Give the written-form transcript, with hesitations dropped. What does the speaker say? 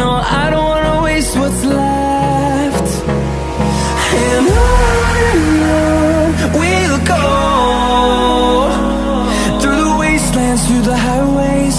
no, I don't wanna waste what's left. And on we'll go, through the wastelands, through the highways,